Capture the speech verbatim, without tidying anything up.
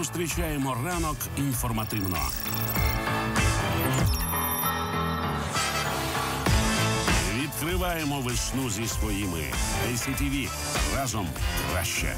Зустрічаємо ранок інформативно. Відкриваємо весну зі своїми. ай сі ті ві. Разом краще.